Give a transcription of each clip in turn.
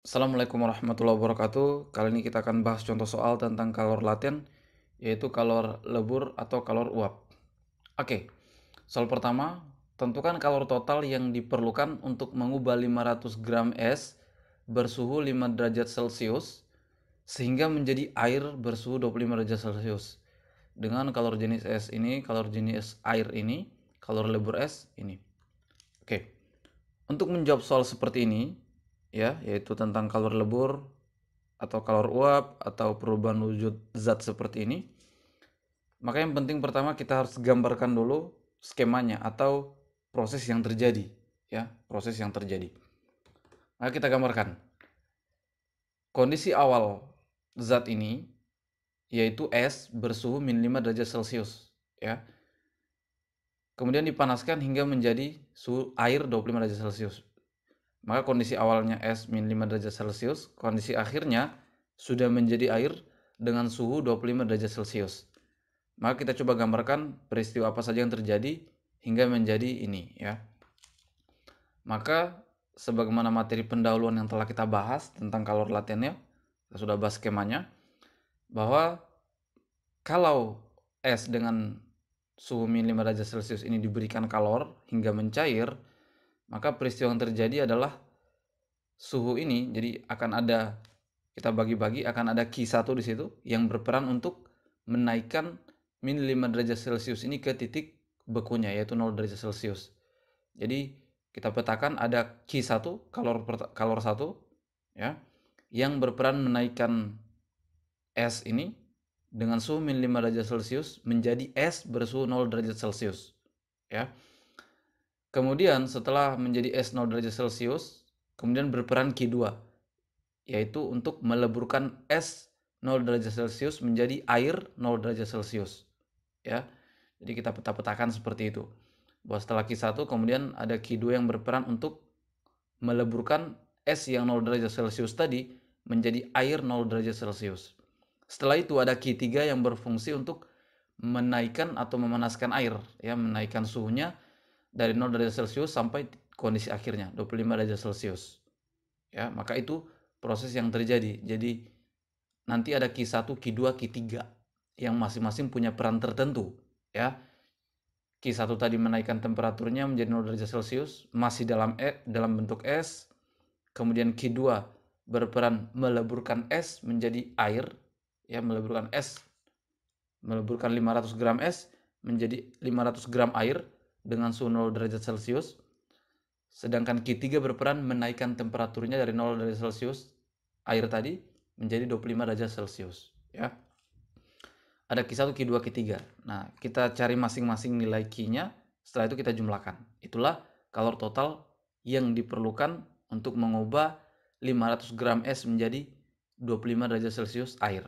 Assalamualaikum warahmatullahi wabarakatuh. Kali ini kita akan bahas contoh soal tentang kalor laten, yaitu kalor lebur atau kalor uap. Oke, soal pertama, tentukan kalor total yang diperlukan untuk mengubah 500 gram es bersuhu 5 derajat Celcius sehingga menjadi air bersuhu 25 derajat Celcius. Dengan kalor jenis es ini, kalor jenis air ini, kalor lebur es ini. Oke. Untuk menjawab soal seperti ini, ya, yaitu tentang kalor lebur atau kalor uap atau perubahan wujud zat seperti ini, maka yang penting pertama kita harus gambarkan dulu skemanya atau proses yang terjadi, ya, proses yang terjadi. Maka kita gambarkan kondisi awal zat ini, yaitu es bersuhu min 5 derajat Celcius, ya, kemudian dipanaskan hingga menjadi suhu air 25 derajat Celcius. Maka kondisi awalnya es min 5 derajat Celcius, kondisi akhirnya sudah menjadi air dengan suhu 25 derajat Celcius. Maka kita coba gambarkan peristiwa apa saja yang terjadi hingga menjadi ini, ya. Maka sebagaimana materi pendahuluan yang telah kita bahas tentang kalor latennya, kita sudah bahas skemanya, bahwa kalau es dengan suhu min 5 derajat Celcius ini diberikan kalor hingga mencair, maka peristiwa yang terjadi adalah suhu ini, jadi akan ada, kita bagi-bagi, akan ada Q1 di situ yang berperan untuk menaikkan min 5 derajat Celcius ini ke titik bekunya, yaitu 0 derajat Celcius. Jadi kita petakan ada Q1, kalor 1, ya, yang berperan menaikkan es ini dengan suhu min 5 derajat Celcius menjadi es bersuhu 0 derajat Celcius, ya. Kemudian setelah menjadi es 0 derajat Celcius, kemudian berperan Q2, yaitu untuk meleburkan es 0 derajat Celcius menjadi air 0 derajat Celcius, ya. Jadi kita peta-petakan seperti itu. Bahwa setelah Q1 kemudian ada Q2 yang berperan untuk meleburkan es yang 0 derajat Celcius tadi menjadi air 0 derajat Celcius. Setelah itu ada Q3 yang berfungsi untuk menaikkan atau memanaskan air, ya, menaikkan suhunya dari 0 derajat Celcius sampai kondisi akhirnya 25 derajat Celcius, ya. Maka itu proses yang terjadi. Jadi nanti ada Q1, Q2, Q3 yang masing-masing punya peran tertentu, ya. Q1 tadi menaikkan temperaturnya menjadi 0 derajat Celcius, masih dalam bentuk es. Kemudian Q2 berperan meleburkan es menjadi air, ya, meleburkan 500 gram es menjadi 500 gram air dengan suhu 0 derajat Celcius. Sedangkan Q3 berperan menaikkan temperaturnya dari 0 derajat Celcius air tadi menjadi 25 derajat Celcius, ya. Ada Q1, Q2, Q3. Nah, kita cari masing-masing nilai Q-nya, setelah itu kita jumlahkan. Itulah kalor total yang diperlukan untuk mengubah 500 gram es menjadi 25 derajat Celcius air.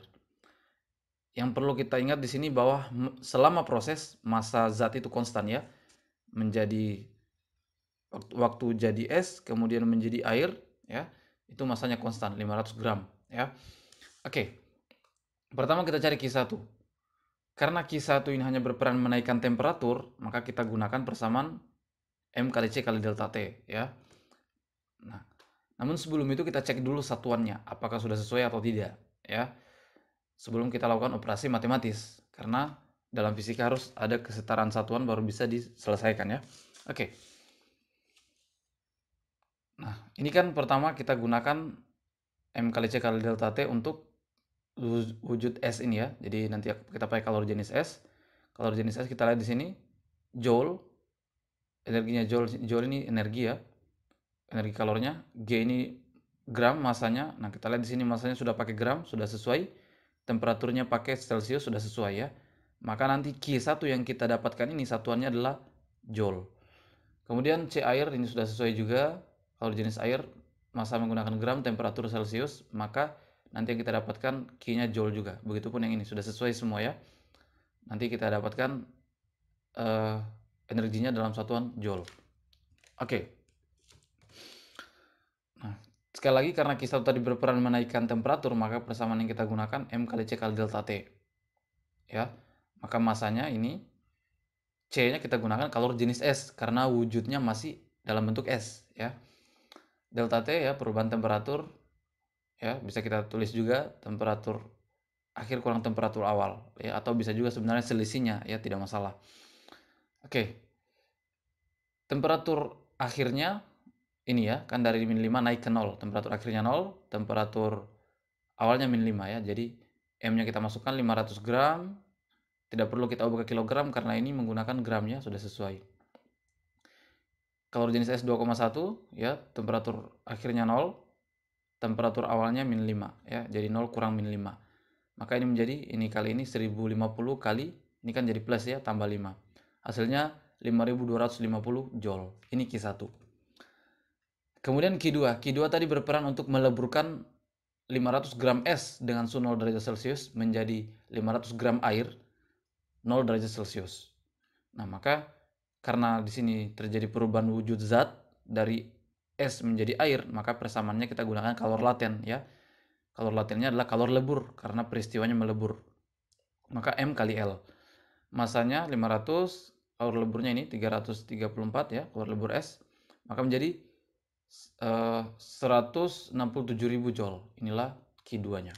Yang perlu kita ingat di sini bahwa selama proses massa zat itu konstan, ya. Menjadi waktu jadi es kemudian menjadi air, ya, itu masanya konstan 500 gram, ya. Oke, pertama kita cari Q1. Karena Q1 ini hanya berperan menaikkan temperatur, maka kita gunakan persamaan M kali C kali delta T, ya. Nah, namun sebelum itu kita cek dulu satuannya apakah sudah sesuai atau tidak, ya, sebelum kita lakukan operasi matematis, karena dalam fisika harus ada kesetaraan satuan baru bisa diselesaikan, ya. Oke. Nah, ini kan pertama kita gunakan M kali C kali delta T untuk wujud es ini, ya. Jadi nanti kita pakai kalor jenis es. Kalor jenis es kita lihat di sini joule. Energinya joule ini energi, ya. Energi kalornya. G ini gram masanya. Nah, kita lihat di sini masanya sudah pakai gram, sudah sesuai. Temperaturnya pakai Celsius, sudah sesuai, ya. Maka nanti Q1 yang kita dapatkan ini satuannya adalah joule. Kemudian C air ini sudah sesuai juga. Kalau jenis air, massa menggunakan gram, temperatur Celsius, maka nanti yang kita dapatkan Q-nya joule juga. Begitupun yang ini sudah sesuai semua, ya. Nanti kita dapatkan energinya dalam satuan joule. Oke. Nah, sekali lagi karena Q1 tadi berperan menaikkan temperatur, maka persamaan yang kita gunakan M kali C kali delta T, ya. Maka masanya ini C-nya kita gunakan kalor jenis es karena wujudnya masih dalam bentuk es, ya. Delta T, ya, perubahan temperatur ya, bisa kita tulis juga temperatur akhir kurang temperatur awal ya, atau bisa juga sebenarnya selisihnya ya, tidak masalah. Oke. Temperatur akhirnya ini ya, kan dari -5 naik ke 0, temperatur akhirnya 0, temperatur awalnya -5 ya. Jadi M-nya kita masukkan 500 gram. Tidak perlu kita ubah ke kilogram karena ini menggunakan gramnya sudah sesuai. Kalori jenis S 2,1 ya, temperatur akhirnya 0, temperatur awalnya -5 ya. Jadi 0 kurang -5. Maka ini menjadi, ini kali ini 1050 kali, ini kan jadi plus ya, tambah 5. Hasilnya 5250 Joule. Ini Q1. Kemudian Q2. Q2 tadi berperan untuk meleburkan 500 gram es dengan suhu 0 derajat Celcius menjadi 500 gram air 0 derajat Celcius. Nah, maka karena di sini terjadi perubahan wujud zat dari es menjadi air, maka persamaannya kita gunakan kalor laten ya. Kalor latennya adalah kalor lebur karena peristiwanya melebur. Maka M kali L. Masanya 500, kalor leburnya ini 334 ya, kalor lebur S. Maka menjadi 167.000 Joule. Inilah Q2-nya.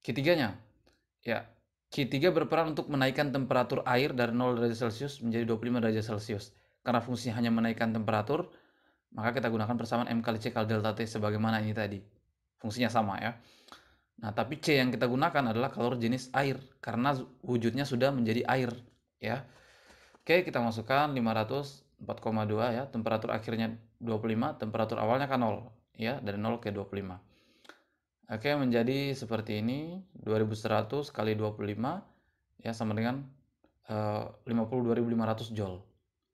Q3-nya. Ya, Q3 berperan untuk menaikkan temperatur air dari 0 derajat Celcius menjadi 25 derajat Celcius. Karena fungsinya hanya menaikkan temperatur, maka kita gunakan persamaan M kali C kali delta T sebagaimana ini tadi. Fungsinya sama ya. Nah, tapi C yang kita gunakan adalah kalor jenis air karena wujudnya sudah menjadi air ya. Oke, kita masukkan 500 4,2 ya, temperatur akhirnya 25, temperatur awalnya kan 0 ya, dari 0 ke 25. Oke, menjadi seperti ini, 2100 kali 25 ya sama dengan 52.500 Joule.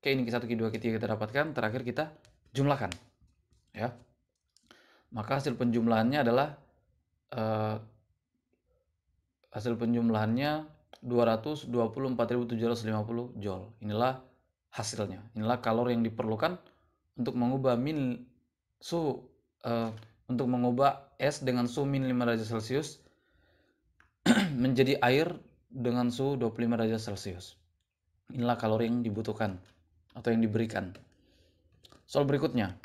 Oke, ini Q1, Q2, Q3 kita dapatkan, terakhir kita jumlahkan ya. Maka hasil penjumlahannya adalah 224.750 Joule. Inilah hasilnya. Inilah kalori yang diperlukan untuk mengubah untuk mengubah es dengan suhu -5 derajat Celcius menjadi air dengan suhu 25 derajat Celcius. Inilah kalori yang dibutuhkan atau yang diberikan. Soal berikutnya.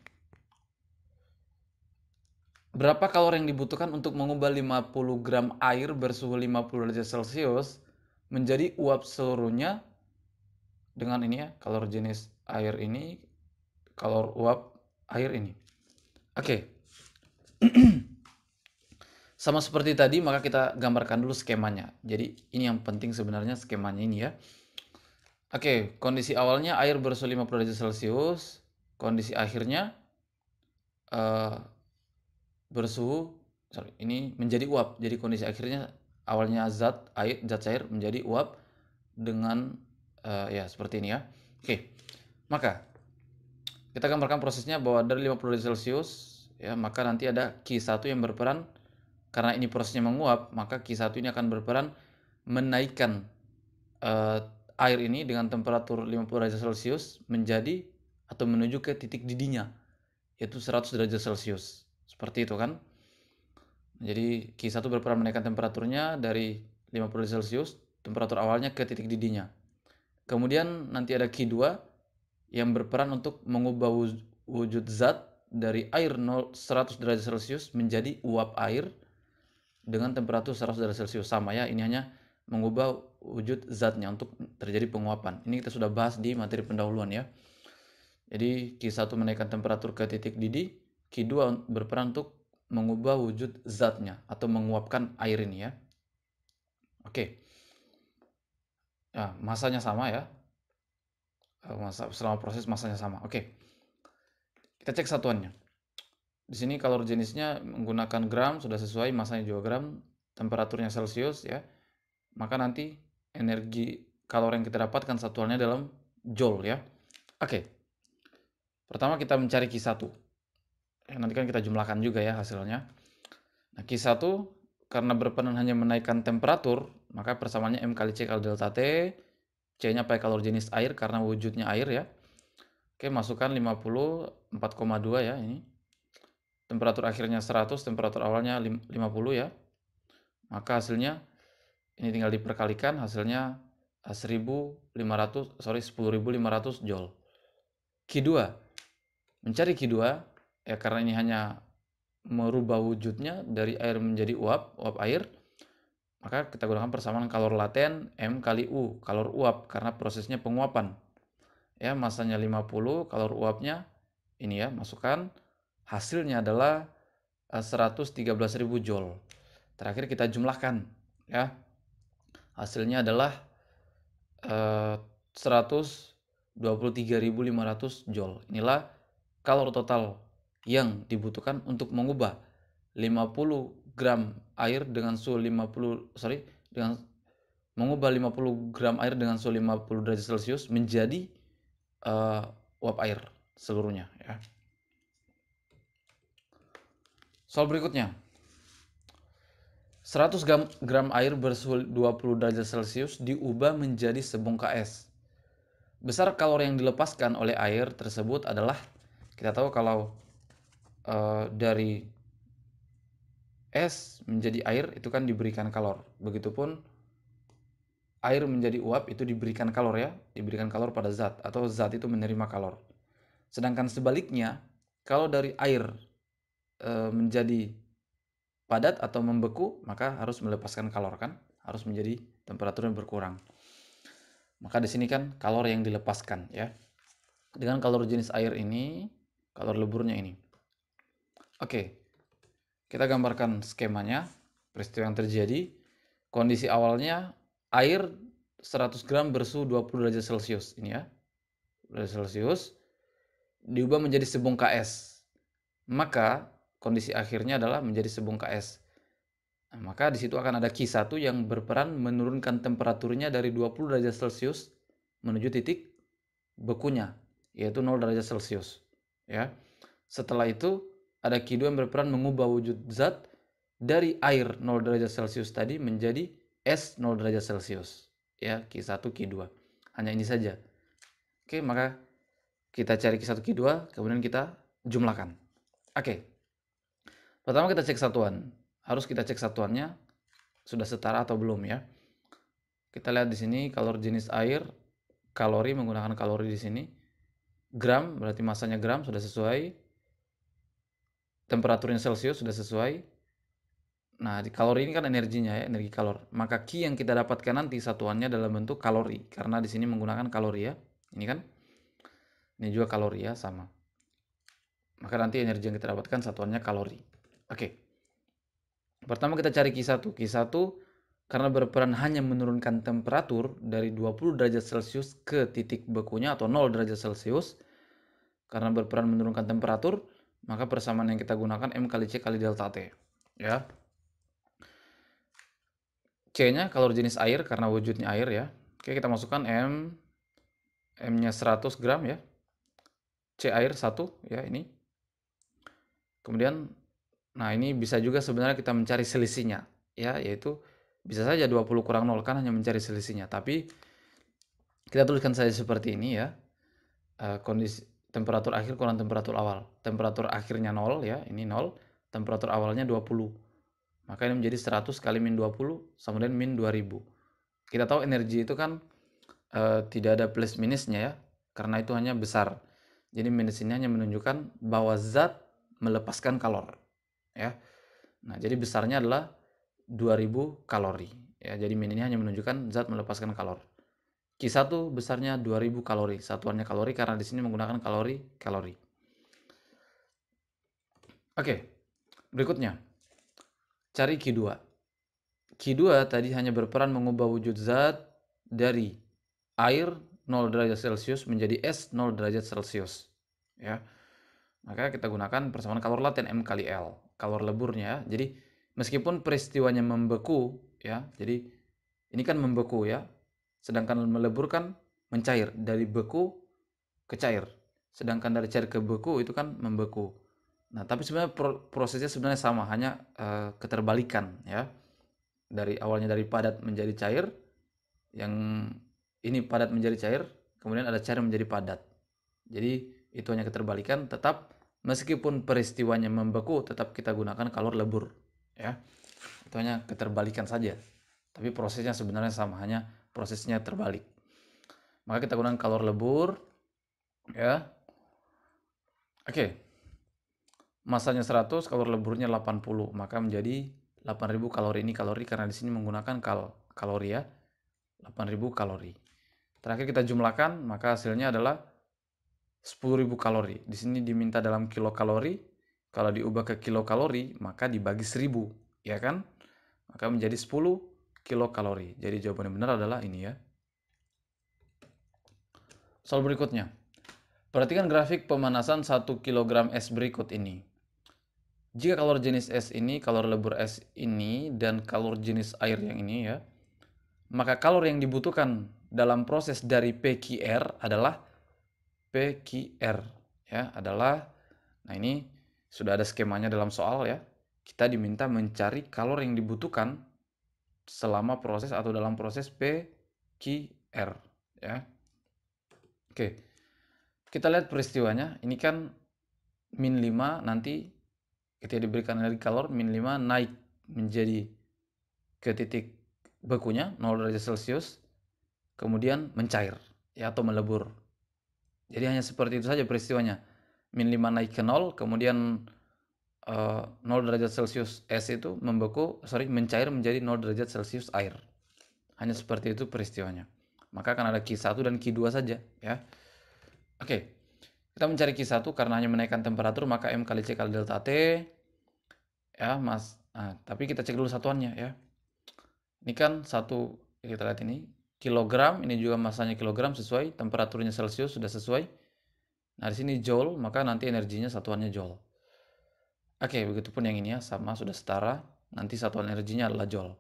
Berapa kalori yang dibutuhkan untuk mengubah 50 gram air bersuhu 50 derajat Celcius menjadi uap seluruhnya dengan ini ya, kalor jenis air ini, kalor uap air ini. Oke. Sama seperti tadi, maka kita gambarkan dulu skemanya. Jadi ini yang penting sebenarnya, skemanya ini ya. Oke, kondisi awalnya air bersuhu 50 derajat Celcius, kondisi akhirnya ini menjadi uap. Jadi kondisi akhirnya awalnya zat cair menjadi uap dengan ya seperti ini ya. Oke. Maka kita gambarkan prosesnya bahwa dari 50 derajat Celcius ya, maka nanti ada Q1 yang berperan, karena ini prosesnya menguap, maka Q1 ini akan berperan menaikkan air ini dengan temperatur 50 derajat Celcius menjadi atau menuju ke titik didihnya, yaitu 100 derajat Celcius. Seperti itu kan. Jadi Q1 berperan menaikkan temperaturnya dari 50 derajat Celcius, temperatur awalnya, ke titik didihnya. Kemudian nanti ada Q2 yang berperan untuk mengubah wujud zat dari air 100 derajat Celcius menjadi uap air dengan temperatur 100 derajat Celcius. Sama ya, ini hanya mengubah wujud zatnya untuk terjadi penguapan. Ini kita sudah bahas di materi pendahuluan ya. Jadi Q1 menaikkan temperatur ke titik didih, Q2 berperan untuk mengubah wujud zatnya atau menguapkan air ini ya. Oke. Nah, masanya sama ya. Selama proses masanya sama. Oke. Kita cek satuannya. Di sini kalori jenisnya menggunakan gram, sudah sesuai, masanya juga gram, temperaturnya Celsius ya. Maka nanti energi kalori yang kita dapatkan satuannya dalam Joule ya. Oke. Pertama kita mencari Q1. Nanti kan kita jumlahkan juga ya hasilnya. Nah, Q1 karena berperan hanya menaikkan temperatur, maka persamaannya M kali C kali delta T. C-nya pakai kalor jenis air karena wujudnya air ya. Oke, masukkan 50, 4,2 ya ini. Temperatur akhirnya 100, temperatur awalnya 50 ya. Maka hasilnya ini tinggal diperkalikan, hasilnya 10.500 Joule. Q2. Mencari Q2 ya, karena ini hanya merubah wujudnya dari air menjadi uap, uap air, maka kita gunakan persamaan kalor laten M kali U, kalor uap, karena prosesnya penguapan. Ya, masanya 50, kalor uapnya ini ya, masukkan, hasilnya adalah 113.000 Joule. Terakhir kita jumlahkan ya. Hasilnya adalah 123.500 Joule. Inilah kalor total yang dibutuhkan untuk mengubah 50 gram air dengan suhu 50 derajat Celcius menjadi uap air seluruhnya ya. Soal berikutnya. 100 gram air bersuhu 20 derajat Celcius diubah menjadi sebongkah es. Besar kalor yang dilepaskan oleh air tersebut adalah, kita tahu kalau dari es menjadi air itu kan diberikan kalor. Begitupun air menjadi uap itu diberikan kalor ya, diberikan kalor pada zat atau zat itu menerima kalor. Sedangkan sebaliknya, kalau dari air menjadi padat atau membeku, maka harus melepaskan kalor kan, harus menjadi temperatur yang berkurang. Maka di sini kan kalor yang dilepaskan ya. Dengan kalor jenis air ini, kalor leburnya ini. Oke. Kita gambarkan skemanya, peristiwa yang terjadi. Kondisi awalnya air 100 gram bersuhu 20 derajat Celcius ini ya. Derajat Celcius diubah menjadi sebongkah es. Maka kondisi akhirnya adalah menjadi sebongkah es. Nah, maka di situ akan ada Q1 yang berperan menurunkan temperaturnya dari 20 derajat Celcius menuju titik bekunya, yaitu 0 derajat Celcius. Ya. Setelah itu ada Q2 yang berperan mengubah wujud zat dari air 0 derajat Celcius tadi menjadi es 0 derajat Celcius. Ya, Q1, Q2. Hanya ini saja. Oke, maka kita cari Q1, Q2, kemudian kita jumlahkan. Oke. Pertama kita cek satuan. Harus kita cek satuannya sudah setara atau belum ya. Kita lihat di sini kalor jenis air, kalori menggunakan kalori di sini. Gram berarti masanya gram sudah sesuai. Temperaturnya Celsius sudah sesuai. Nah, di kalori ini kan energinya ya, energi kalor. Maka Q yang kita dapatkan nanti satuannya dalam bentuk kalori karena di sini menggunakan kalori ya. Ini kan. Ini juga kalori ya, sama. Maka nanti energi yang kita dapatkan satuannya kalori. Oke, pertama kita cari Q1. Q1 karena berperan hanya menurunkan temperatur dari 20 derajat Celcius ke titik bekunya atau 0 derajat Celcius. Karena berperan menurunkan temperatur, maka persamaan yang kita gunakan M kali C kali delta T. Ya. C-nya kalor jenis air karena wujudnya air ya. Oke, kita masukkan M. M-nya 100 gram ya. C air 1 ya ini. Kemudian nah, ini bisa juga sebenarnya kita mencari selisihnya ya, yaitu bisa saja 20 kurang 0 kan hanya mencari selisihnya, tapi kita tuliskan saja seperti ini ya. Kondisi temperatur akhir kurang temperatur awal. Temperatur akhirnya 0 ya, ini 0, temperatur awalnya 20. Maka ini menjadi 100 kali min 20 sama dengan min 2000. Kita tahu energi itu kan tidak ada plus minusnya ya, karena itu hanya besar. Jadi minus ini hanya menunjukkan bahwa zat melepaskan kalor. Ya. Nah, jadi besarnya adalah 2000 kalori. Ya, jadi min ini hanya menunjukkan zat melepaskan kalor. Q1 besarnya 2000 kalori. Satuannya kalori karena di sini menggunakan kalori. Oke. Berikutnya. Cari Q2. Q2 tadi hanya berperan mengubah wujud zat dari air 0 derajat Celcius menjadi es 0 derajat Celcius. Ya. Maka kita gunakan persamaan kalor laten M kali L, kalor leburnya. Jadi meskipun peristiwanya membeku ya, jadi ini kan membeku ya, sedangkan melebur kan mencair, dari beku ke cair, sedangkan dari cair ke beku itu kan membeku. Nah, tapi sebenarnya prosesnya sebenarnya sama, hanya keterbalikan ya, dari awalnya dari padat menjadi cair, yang ini padat menjadi cair, kemudian ada cair menjadi padat. Jadi itu hanya keterbalikan, tetap meskipun peristiwanya membeku, tetap kita gunakan kalor lebur ya. Itu hanya keterbalikan saja, tapi prosesnya sebenarnya sama, hanya prosesnya terbalik. Maka kita gunakan kalor lebur ya. Oke, masanya 100, kalori leburnya 80, maka menjadi 8000 kalori. Ini kalori karena di sini menggunakan kalori ya, 8000 kalori. Terakhir kita jumlahkan, maka hasilnya adalah 10.000 kalori. Di sini diminta dalam kilokalori, kalau diubah ke kilokalori maka dibagi 1000, ya kan? Maka menjadi 10 kilokalori. Jadi jawaban yang benar adalah ini ya. Soal berikutnya. Perhatikan grafik pemanasan 1 kg es berikut ini. Jika kalori jenis es ini, kalori lebur es ini, dan kalori jenis air yang ini ya, maka kalori yang dibutuhkan dalam proses dari PQR adalah PQR ya, adalah, nah ini sudah ada skemanya dalam soal ya. Kita diminta mencari kalori yang dibutuhkan selama proses atau dalam proses PQR ya. Oke. Kita lihat peristiwanya. Ini kan min 5 nanti ketika diberikan energi kalor, min 5 naik menjadi ke titik bekunya 0 derajat Celcius, kemudian mencair ya, atau melebur. Jadi hanya seperti itu saja peristiwanya. Min 5 naik ke 0, kemudian 0 derajat Celcius es itu membeku, mencair menjadi 0 derajat Celcius air. Hanya seperti itu peristiwanya. Maka akan ada Q1 dan Q2 saja ya. Oke. Kita mencari Q1 karena hanya menaikkan temperatur, maka M kali C kali delta T ya, Mas. Nah, tapi kita cek dulu satuannya ya. Ini kan satu, kita lihat ini kilogram, ini juga masanya kilogram sesuai, temperaturnya Celsius sudah sesuai. Nah, di sini joule, maka nanti energinya satuannya joule. Oke, begitupun yang ini ya, sama sudah setara, nanti satuan energinya adalah joule.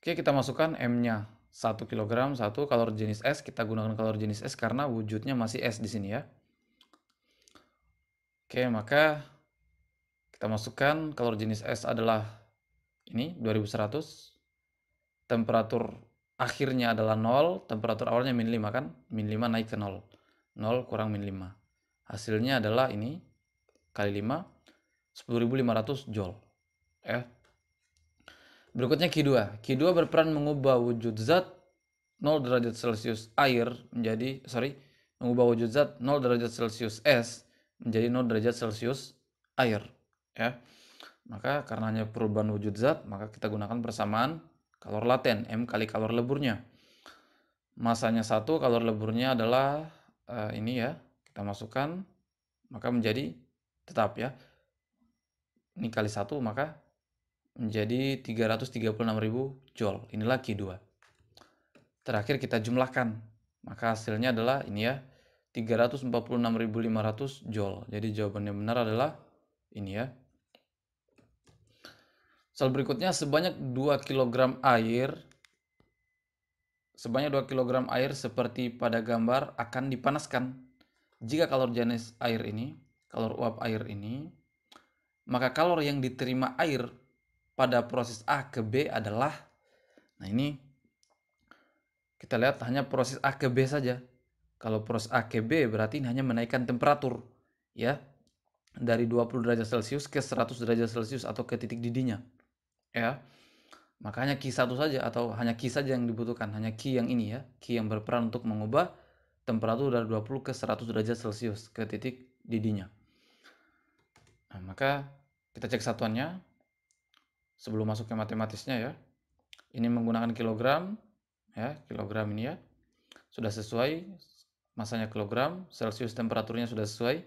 Oke, kita masukkan M-nya. 1 kg, 1 kalori jenis es, kita gunakan kalori jenis es karena wujudnya masih es di sini ya. Oke, maka kita masukkan kalori jenis es adalah ini 2100. Temperatur akhirnya adalah 0, temperatur awalnya min 5 kan? Min 5 naik ke 0. 0 kurang min 5. Hasilnya adalah ini kali 5, 10.500 joule. Ya. Berikutnya Q2. Q2 berperan mengubah wujud zat 0 derajat Celcius air menjadi, mengubah wujud zat 0 derajat Celcius es menjadi 0 derajat Celcius air. Ya. Maka karena hanya perubahan wujud zat, maka kita gunakan persamaan kalor laten, M kali kalor leburnya. Masanya 1, kalor leburnya adalah ini ya, kita masukkan, maka menjadi tetap ya. Ini kali 1, maka menjadi 336.000 joule. Inilah Q2. Terakhir kita jumlahkan. Maka hasilnya adalah ini ya, 346.500 joule. Jadi jawaban yang benar adalah ini ya. Soal berikutnya, sebanyak 2 kg air seperti pada gambar akan dipanaskan. Jika kalori jenis air ini, kalori uap air ini, maka kalori yang diterima air pada proses A ke B adalah, nah ini kita lihat hanya proses A ke B saja. Kalau proses A ke B berarti ini hanya menaikkan temperatur ya, dari 20 derajat Celcius ke 100 derajat Celcius atau ke titik didihnya ya. Maka hanya Q1 saja, atau hanya Q saja yang dibutuhkan, hanya Q yang ini ya, Q yang berperan untuk mengubah temperatur dari 20 ke 100 derajat Celcius ke titik didihnya. Nah, maka kita cek satuannya sebelum masuk ke matematisnya ya. Ini menggunakan kilogram ya, kilogram ini ya, sudah sesuai, masanya kilogram, Celsius temperaturnya sudah sesuai.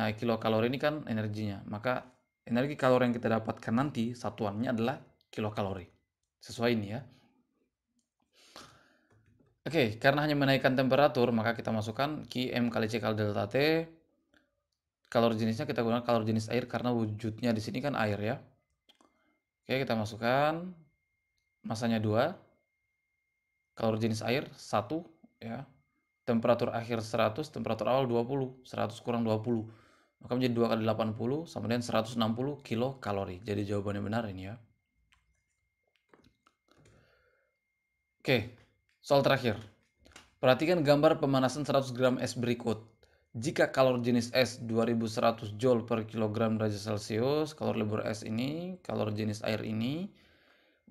Nah, kilokalori ini kan energinya, maka energi kalori yang kita dapatkan nanti satuannya adalah kilokalori, sesuai ini ya. Oke, karena hanya menaikkan temperatur, maka kita masukkan Qm kali C kali delta T. Kalori jenisnya kita gunakan kalori jenis air karena wujudnya di sini kan air ya. Oke, kita masukkan, masanya 2, kalori jenis air 1 ya, temperatur akhir 100, temperatur awal 20, 100 kurang 20, maka menjadi 2 kali 80 sama dengan 160 kilokalori. Jadi jawabannya benar ini ya. Oke, soal terakhir. Perhatikan gambar pemanasan 100 gram es berikut. Jika kalori jenis es 2100 joule per kilogram derajat Celcius, kalori lebur es ini, kalori jenis air ini,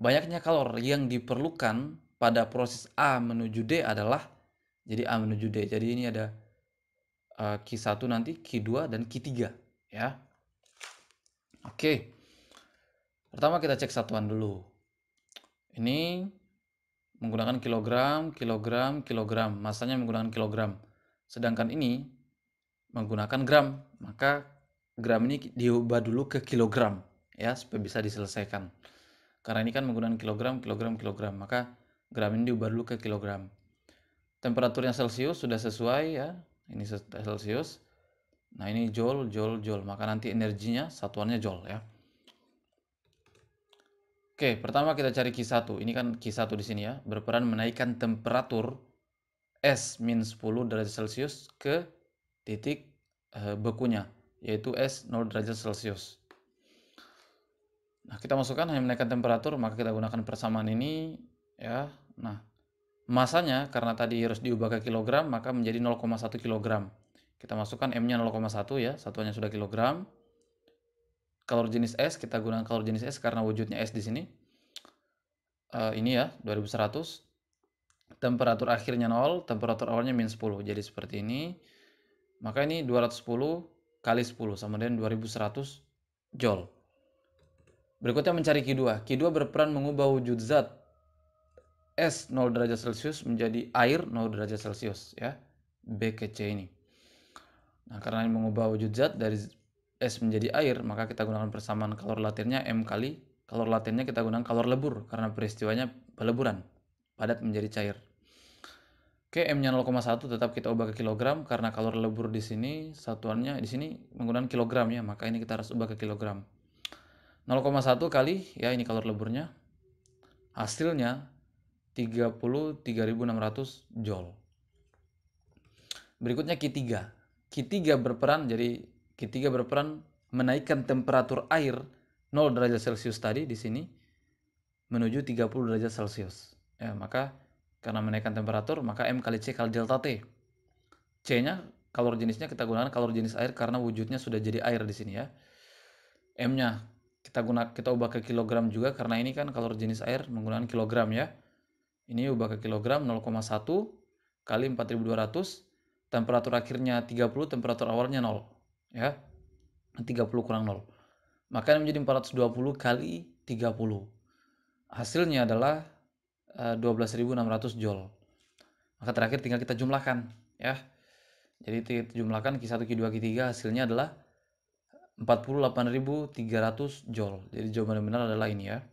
banyaknya kalori yang diperlukan pada proses A menuju D adalah, jadi A menuju D. Jadi ini ada Q1 nanti, Q2 dan Q3 ya. Oke. Pertama kita cek satuan dulu. Ini menggunakan kilogram, kilogram, kilogram. Masanya menggunakan kilogram. Sedangkan ini menggunakan gram. Maka gram ini diubah dulu ke kilogram ya supaya bisa diselesaikan. Karena ini kan menggunakan kilogram, kilogram, kilogram. Maka gram ini diubah dulu ke kilogram. Temperaturnya Celsius sudah sesuai ya. Ini Celsius. Nah, ini joule, joule, joule. Maka nanti energinya satuannya joule ya. Oke, pertama kita cari Q1. Ini kan Q1 di sini ya, berperan menaikkan temperatur S min 10 derajat Celsius ke titik bekunya, yaitu S 0 derajat Celsius. Nah, kita masukkan hanya menaikkan temperatur, maka kita gunakan persamaan ini ya. Nah, masanya karena tadi harus diubah ke kilogram, maka menjadi 0,1 kilogram. Kita masukkan M-nya 0,1 ya, satuannya sudah kilogram. Kalori jenis S, kita gunakan kalori jenis S karena wujudnya S di sini. Ini ya, 2100. Temperatur akhirnya 0, temperatur awalnya min 10. Jadi seperti ini. Maka ini 210 kali 10, sama dengan 2100 joule. Berikutnya mencari Q2. Q2 berperan mengubah wujud zat S 0 derajat Celsius menjadi air 0 derajat Celsius ya. B ke C ini. Nah, karena ini mengubah wujud zat dari S menjadi air, maka kita gunakan persamaan kalor latinnya M kali kalor latinnya kita gunakan kalor lebur, karena peristiwanya peleburan, padat menjadi cair. Oke, M-nya 0,1 tetap kita ubah ke kilogram, karena kalor lebur di sini, satuannya di sini menggunakan kilogram ya, maka ini kita harus ubah ke kilogram. 0,1 kali, ya ini kalor leburnya, hasilnya 33.600 joule. Berikutnya Q3. Q3 berperan, jadi Q3 berperan menaikkan temperatur air 0 derajat Celsius tadi di sini menuju 30 derajat Celsius. Ya, maka karena menaikkan temperatur, maka M kali C kali delta T. C-nya kalor jenisnya kita gunakan kalor jenis air karena wujudnya sudah jadi air di sini ya. M-nya kita ubah ke kilogram juga karena ini kan kalor jenis air menggunakan kilogram ya. Ini ubah ke kilogram 0,1 kali 4200. Temperatur akhirnya 30, temperatur awalnya 0 ya. 30 kurang 0. Maka ini menjadi 420 kali 30. Hasilnya adalah 12.600 joule. Maka terakhir tinggal kita jumlahkan ya. Jadi kita jumlahkan Q1, Q2, Q3 hasilnya adalah 48.300 joule. Jadi jawaban benar adalah ini ya.